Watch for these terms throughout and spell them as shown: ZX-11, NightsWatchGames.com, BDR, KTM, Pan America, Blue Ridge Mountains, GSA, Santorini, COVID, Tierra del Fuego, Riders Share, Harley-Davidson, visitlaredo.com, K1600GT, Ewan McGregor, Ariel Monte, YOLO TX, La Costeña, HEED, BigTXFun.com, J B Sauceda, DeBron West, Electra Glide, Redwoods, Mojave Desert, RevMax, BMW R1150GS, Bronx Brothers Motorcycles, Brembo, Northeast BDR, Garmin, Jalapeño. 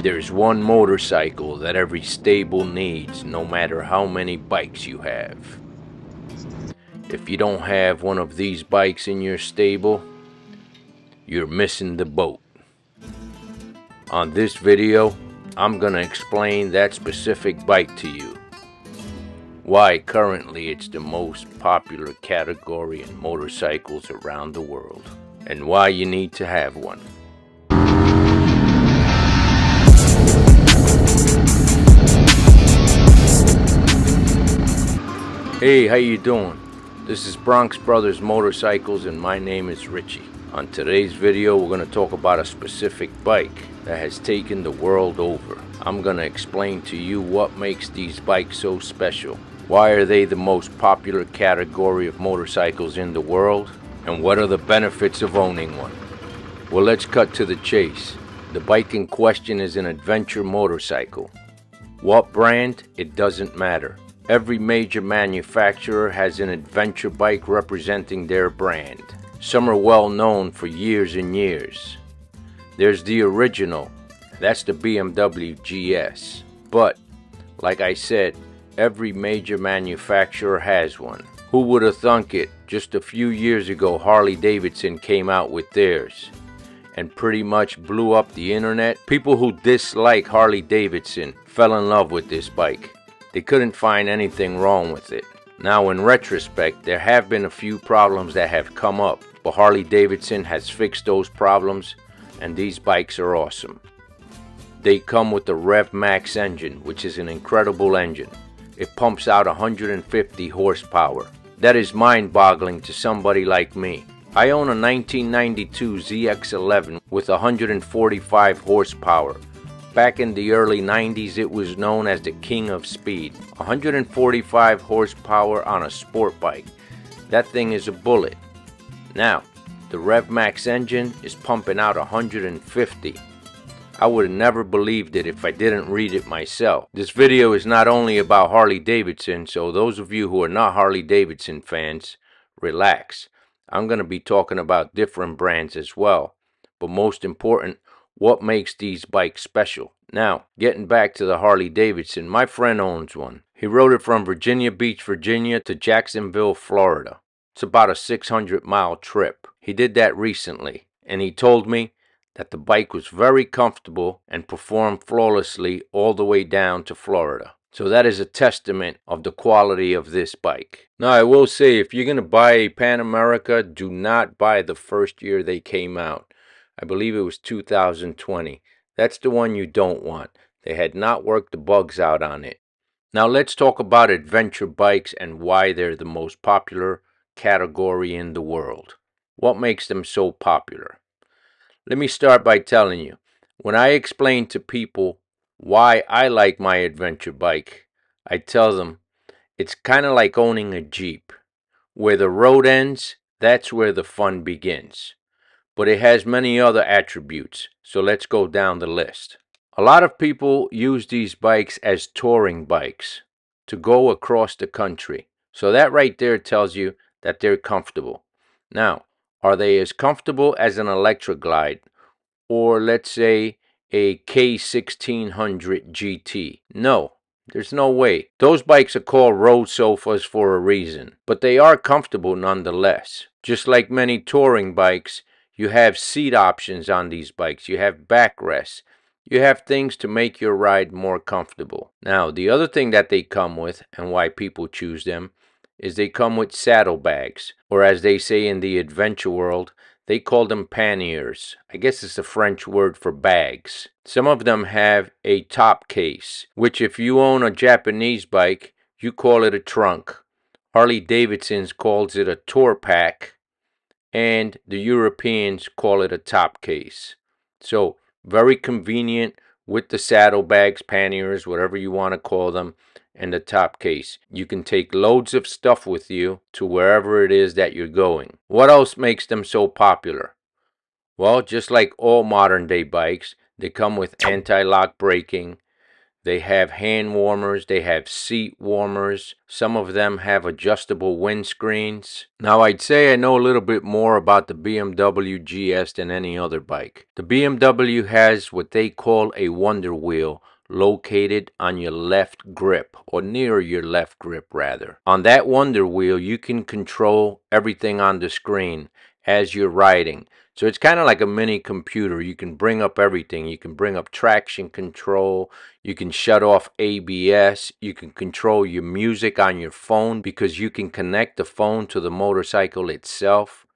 There's one motorcycle that every stable needs, no matter how many bikes you have. If you don't have one of these bikes in your stable, you're missing the boat. On this video, I'm gonna explain that specific bike to you. Why currently it's the most popular category in motorcycles around the world, and why you need to have one. Hey, how you doing? This is Bronx Brothers Motorcycles and my name is Richie. On today's video, we're going to talk about a specific bike that has taken the world over. I'm going to explain to you what makes these bikes so special, why are they the most popular category of motorcycles in the world, and what are the benefits of owning one. Well, let's cut to the chase. The bike in question is an adventure motorcycle. What brand? It doesn't matter. Every major manufacturer has an adventure bike representing their brand. Some are well known for years and years. There's the original, that's the BMW GS. But, like I said, every major manufacturer has one. Who would have thunk it? Just a few years ago, Harley-Davidson came out with theirs and pretty much blew up the internet. People who dislike Harley-Davidson fell in love with this bike. They couldn't find anything wrong with it. Now in retrospect, there have been a few problems that have come up, but Harley-Davidson has fixed those problems and these bikes are awesome. They come with the RevMax engine, which is an incredible engine. It pumps out 150 horsepower. That is mind-boggling to somebody like me. I own a 1992 ZX-11 with 145 horsepower. Back in the early 90s, it was known as the king of speed. 145 horsepower on a sport bike. That thing is a bullet. Now, the RevMax engine is pumping out 150. I would have never believed it if I didn't read it myself. This video is not only about Harley-Davidson, so those of you who are not Harley-Davidson fans, relax. I'm going to be talking about different brands as well, but most important, what makes these bikes special? Now, getting back to the Harley-Davidson, my friend owns one. He rode it from Virginia Beach, Virginia to Jacksonville, Florida. It's about a 600-mile trip. He did that recently, and he told me that the bike was very comfortable and performed flawlessly all the way down to Florida. So that is a testament of the quality of this bike. Now, I will say, if you're going to buy a Pan America, do not buy the first year they came out. I believe it was 2020. That's the one you don't want. They had not worked the bugs out on it. Now let's talk about adventure bikes and why they're the most popular category in the world. What makes them so popular? Let me start by telling you, when I explain to people why I like my adventure bike, I tell them it's kind of like owning a Jeep. Where the road ends, that's where the fun begins. But it has many other attributes, so let's go down the list. A lot of people use these bikes as touring bikes to go across the country. So that right there tells you that they're comfortable. Now, are they as comfortable as an Electra Glide or let's say a K1600GT? No, there's no way. Those bikes are called road sofas for a reason, but they are comfortable nonetheless. Just like many touring bikes, you have seat options on these bikes. You have backrests. You have things to make your ride more comfortable. Now, the other thing that they come with and why people choose them is they come with saddlebags, or as they say in the adventure world, they call them panniers. I guess it's a French word for bags. Some of them have a top case, which if you own a Japanese bike, you call it a trunk. Harley-Davidson's calls it a tour pack, and the Europeans call it a top case. So very convenient with the saddlebags, panniers, whatever you want to call them, and the top case. You can take loads of stuff with you to wherever it is that you're going. What else makes them so popular? Well, just like all modern day bikes, they come with anti-lock braking. They have hand warmers, they have seat warmers, some of them have adjustable wind screens. Now I'd say I know a little bit more about the BMW GS than any other bike. The BMW has what they call a wonder wheel located on your left grip, or near your left grip rather. On that wonder wheel you can control everything on the screen as you're riding. So it's kind of like a mini computer. You can bring up everything. You can bring up traction control. You can shut off ABS. You can control your music on your phone because you can connect the phone to the motorcycle itself.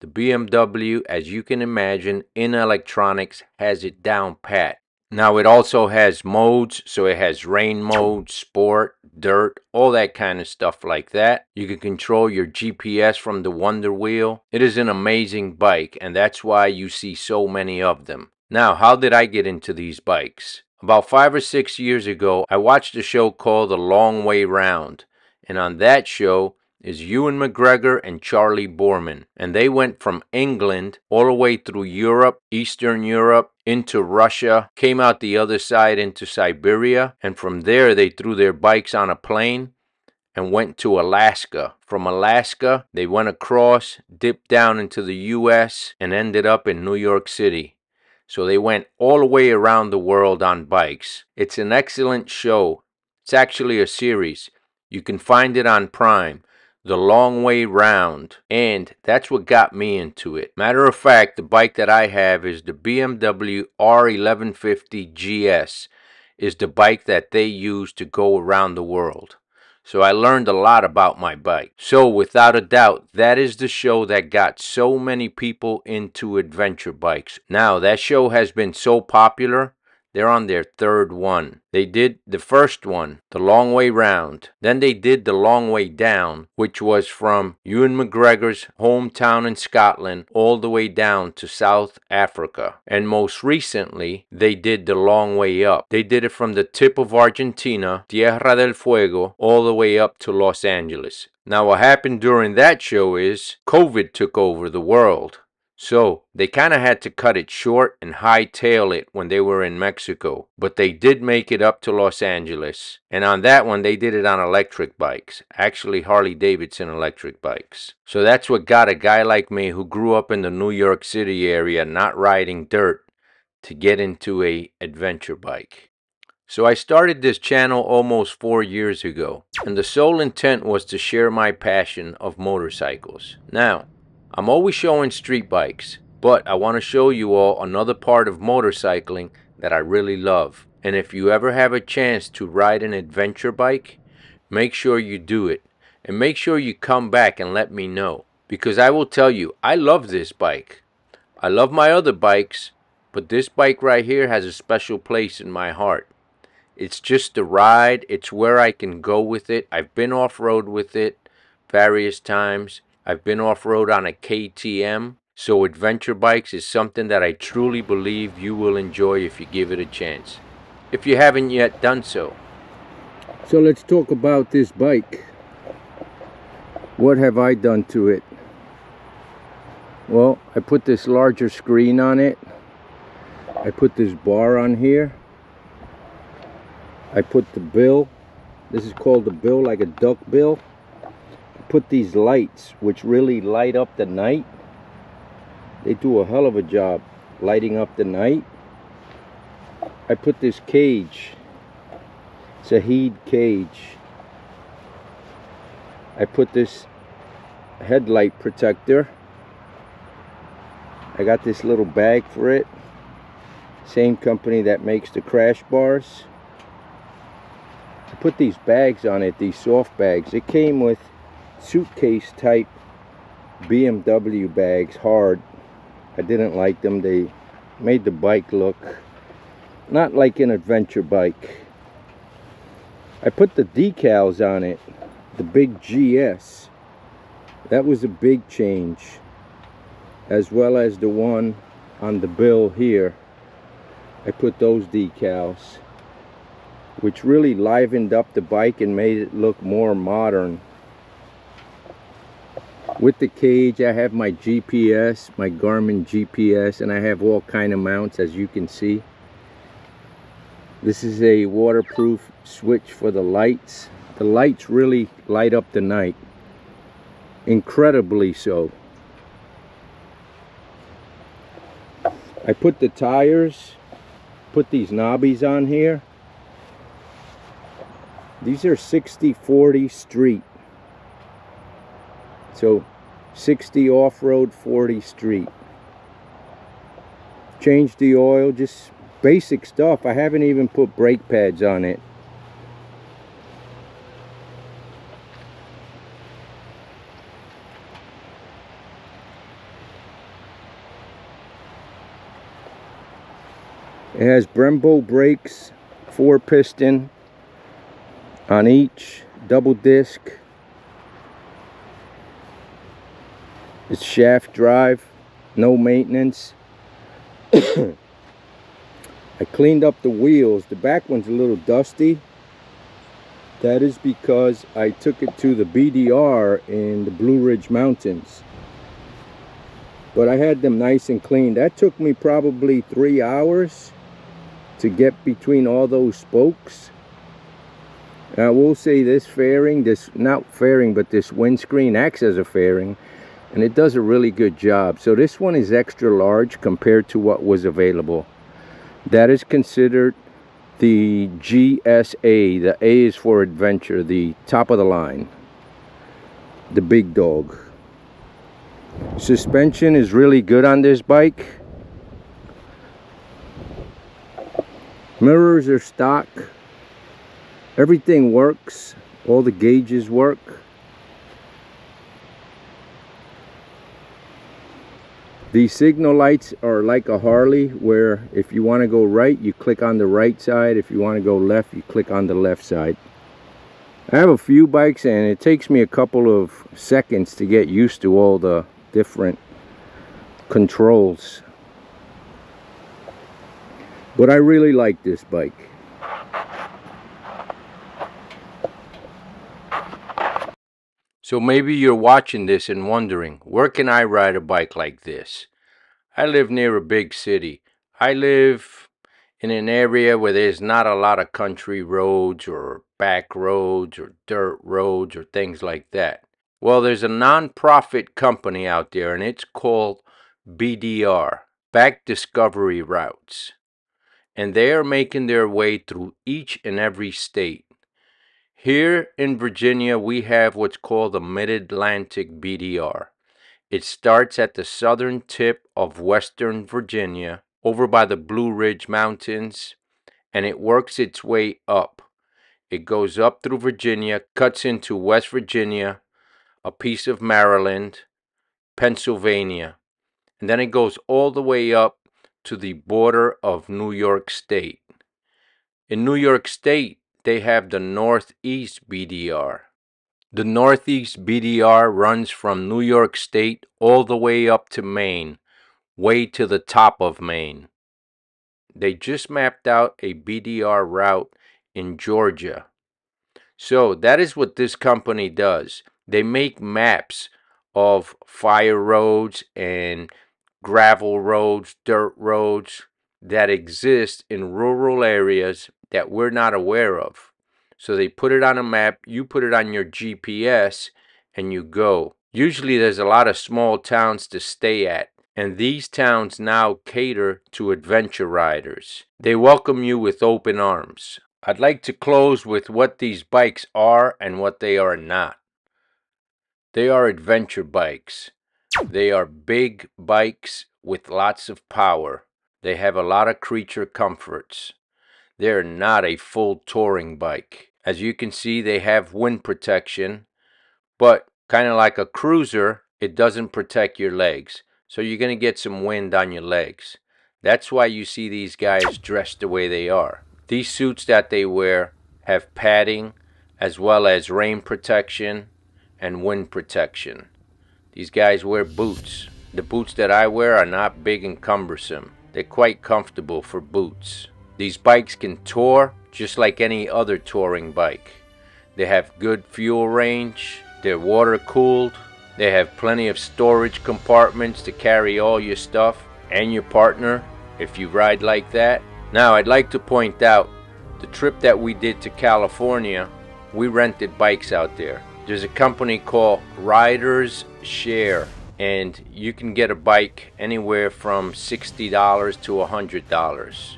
The BMW, as you can imagine, in electronics has it down pat. Now it also has modes, so it has rain mode, sport, dirt, all that kind of stuff like that. You can control your GPS from the wonder wheel. It is an amazing bike, and that's why you see so many of them. Now, how did I get into these bikes? About 5 or 6 years ago, I watched a show called The Long Way Round, and on that show is Ewan McGregor and Charlie Borman, and they went from England all the way through Europe, Eastern Europe, into Russia, came out the other side into Siberia, and from there they threw their bikes on a plane and went to Alaska. From Alaska they went across, dipped down into the US, and ended up in New York City. So they went all the way around the world on bikes. It's an excellent show. It's actually a series. You can find it on Prime. The Long Way Round, and that's what got me into it. Matter of fact, the bike that I have is the BMW R1150GS, is the bike that they use to go around the world. So I learned a lot about my bike. So without a doubt, that is the show that got so many people into adventure bikes. Now that show has been so popular, they're on their third one. They did the first one, The Long Way Round. Then they did The Long Way Down, which was from Ewan McGregor's hometown in Scotland all the way down to South Africa. And most recently, they did The Long Way Up. They did it from the tip of Argentina, Tierra del Fuego, all the way up to Los Angeles. Now, what happened during that show is COVID took over the world. So they kind of had to cut it short and hightail it when they were in Mexico. But they did make it up to Los Angeles. And on that one, they did it on electric bikes. Actually, Harley-Davidson electric bikes. So that's what got a guy like me who grew up in the New York City area, not riding dirt, to get into an adventure bike. So I started this channel almost 4 years ago. And the sole intent was to share my passion of motorcycles. Now, I'm always showing street bikes, but I want to show you all another part of motorcycling that I really love. And if you ever have a chance to ride an adventure bike, make sure you do it. And make sure you come back and let me know. Because I will tell you, I love this bike. I love my other bikes, but this bike right here has a special place in my heart. It's just the ride. It's where I can go with it. I've been off-road with it various times. I've been off-road on a KTM, so adventure bikes is something that I truly believe you will enjoy if you give it a chance, if you haven't yet done so. So let's talk about this bike. What have I done to it? Well, I put this larger screen on it. I put this bar on here. I put the bill. This is called the bill, like a duck bill. Put these lights, which really light up the night. They do a hell of a job lighting up the night. I put this cage. It's a HEED cage. I put this headlight protector. I got this little bag for it. Same company that makes the crash bars. I put these bags on it, these soft bags. It came with suitcase type BMW bags, hard. I didn't like them. They made the bike look not like an adventure bike. I put the decals on it, the big GS. That was a big change, as well as the one on the bill here. I put those decals, which really livened up the bike and made it look more modern. With the cage, I have my GPS, my Garmin GPS, and I have all kind of mounts, as you can see. This is a waterproof switch for the lights. The lights really light up the night, incredibly so. I put the tires, put these knobbies on here. These are 60/40 street. So 60 off-road, 40 street. Change the oil, just basic stuff. I haven't even put brake pads on it. It has Brembo brakes, 4-piston on each, double disc. It's shaft drive, no maintenance. I cleaned up the wheels. The back one's a little dusty. That is because I took it to the BDR in the Blue Ridge Mountains. But I had them nice and clean. That took me probably 3 hours to get between all those spokes. And I will say this fairing, this windscreen acts as a fairing. And it does a really good job. So this one is extra large compared to what was available. That is considered the GSA. The A is for adventure, the top of the line, the big dog. Suspension is really good on this bike. Mirrors are stock. Everything works. All the gauges work. The signal lights are like a Harley, where if you want to go right, you click on the right side. If you want to go left, you click on the left side. I have a few bikes, and it takes me a couple of seconds to get used to all the different controls. But I really like this bike. So maybe you're watching this and wondering, where can I ride a bike like this? I live near a big city. I live in an area where there's not a lot of country roads or back roads or dirt roads or things like that. Well, there's a non-profit company out there, and it's called BDR, Back Discovery Routes. And they are making their way through each and every state. Here in Virginia, we have what's called the Mid-Atlantic BDR. It starts at the southern tip of western Virginia, over by the Blue Ridge Mountains, and it works its way up. It goes up through Virginia, cuts into West Virginia, a piece of Maryland, Pennsylvania, and then it goes all the way up to the border of New York State. In New York State, they have the Northeast BDR. The Northeast BDR runs from New York State all the way up to Maine, way to the top of Maine. They just mapped out a BDR route in Georgia. So that is what this company does. They make maps of fire roads and gravel roads, dirt roads that exist in rural areas that we're not aware of. So they put it on a map, you put it on your GPS, and you go. Usually there's a lot of small towns to stay at, and these towns now cater to adventure riders. They welcome you with open arms. I'd like to close with what these bikes are and what they are not. They are adventure bikes. They are big bikes with lots of power. They have a lot of creature comforts. They're not a full touring bike. As you can see, they have wind protection, but kind of like a cruiser, it doesn't protect your legs. So you're going to get some wind on your legs. That's why you see these guys dressed the way they are. These suits that they wear have padding as well as rain protection and wind protection. These guys wear boots. The boots that I wear are not big and cumbersome. They're quite comfortable for boots. These bikes can tour just like any other touring bike. They have good fuel range, they're water cooled, they have plenty of storage compartments to carry all your stuff and your partner if you ride like that. Now I'd like to point out The trip that we did to California, we rented bikes out there. There's a company called Riders Share, and you can get a bike anywhere from $60 to $100.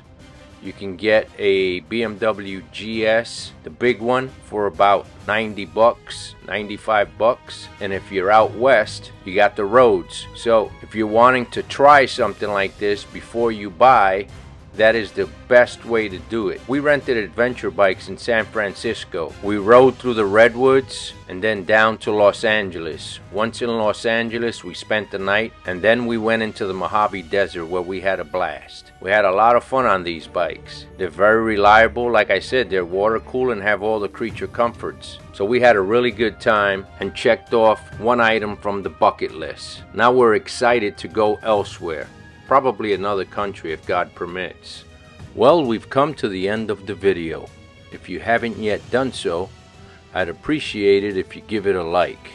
You can get a BMW GS, the big one, for about 90 bucks, 95 bucks. And if you're out west, you got the roads. So if you're wanting to try something like this before you buy, that is the best way to do it. We rented adventure bikes in San Francisco. We rode through the Redwoods and then down to Los Angeles. Once in Los Angeles, we spent the night, and then we went into the Mojave Desert where we had a blast. We had a lot of fun on these bikes. They're very reliable. Like I said, they're water cool and have all the creature comforts. So we had a really good time and checked off one item from the bucket list. Now we're excited to go elsewhere. Probably another country if God permits. Well, we've come to the end of the video. If you haven't yet done so, I'd appreciate it if you give it a like.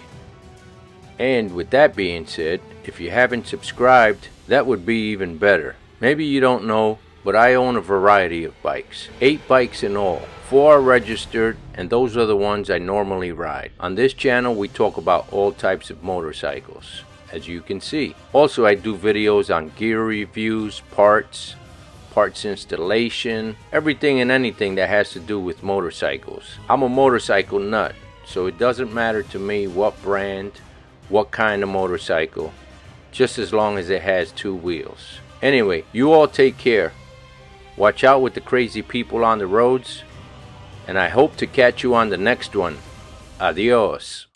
And with that being said, if you haven't subscribed, that would be even better. Maybe you don't know, but I own a variety of bikes. 8 bikes in all. 4 are registered, and those are the ones I normally ride. On this channel, we talk about all types of motorcycles, as you can see. Also, I do videos on gear reviews, parts installation, everything and anything that has to do with motorcycles. I'm a motorcycle nut, so it doesn't matter to me what brand, what kind of motorcycle, just as long as it has 2 wheels. Anyway, you all take care. Watch out with the crazy people on the roads, and I hope to catch you on the next one. Adios.